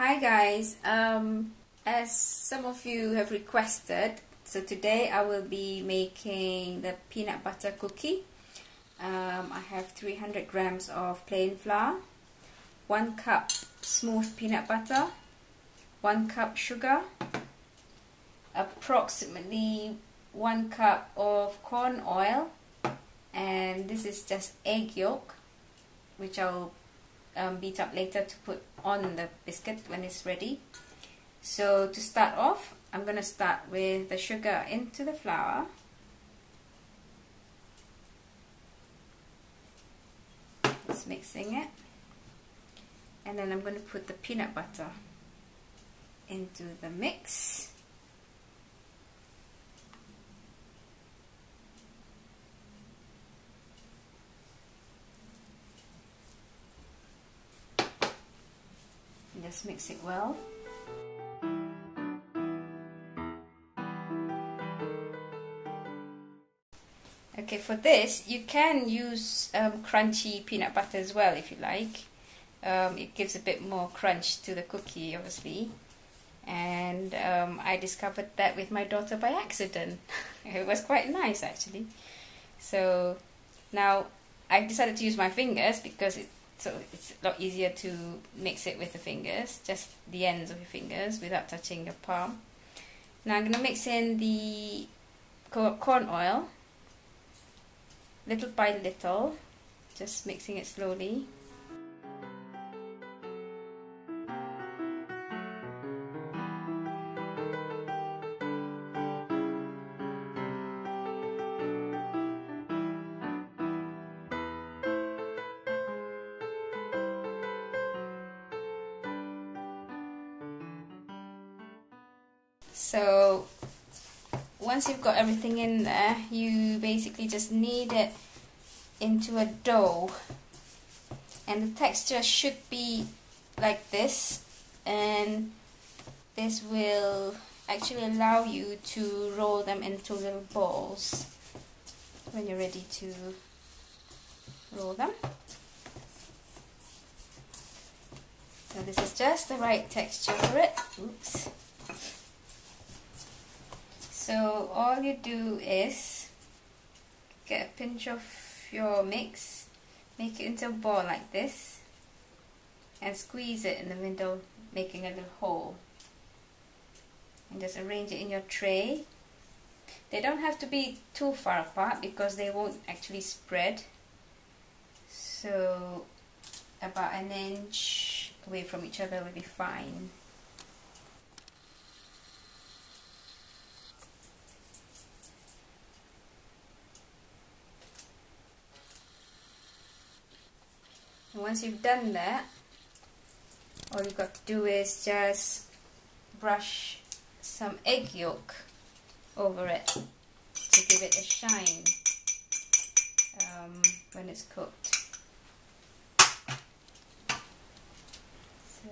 Hi guys, as some of you have requested, so today I will be making the peanut butter cookie. I have 300 grams of plain flour, 1 cup smooth peanut butter, 1 cup sugar, approximately 1 cup of corn oil, and this is just egg yolk, which I'll beat up later to put on the biscuit when it's ready. So to start off, I'm going to start with the sugar into the flour. Just mixing it, and then I'm going to put the peanut butter into the mix. Just mix it well. Okay, for this you can use crunchy peanut butter as well if you like. It gives a bit more crunch to the cookie, obviously, and I discovered that with my daughter by accident. It was quite nice actually. So now I've decided to use my fingers because it's a lot easier to mix it with the fingers, just the ends of your fingers without touching your palm. Now I'm going to mix in the corn oil, little by little, just mixing it slowly. So once you've got everything in there, you basically just knead it into a dough, and the texture should be like this, and this will actually allow you to roll them into little balls when you're ready to roll them. So this is just the right texture for it. Oops. So all you do is get a pinch of your mix, make it into a ball like this, and squeeze it in the middle, making a little hole, and just arrange it in your tray. They don't have to be too far apart because they won't actually spread, so about an inch away from each other will be fine. Once you've done that, all you've got to do is just brush some egg yolk over it to give it a shine when it's cooked. So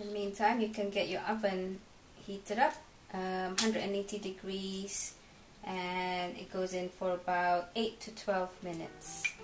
in the meantime, you can get your oven heated up 180 degrees, and it goes in for about 8 to 12 minutes.